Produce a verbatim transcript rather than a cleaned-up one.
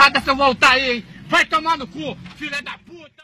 porrada se eu voltar aí, hein? Vai tomar no cu, filha da puta!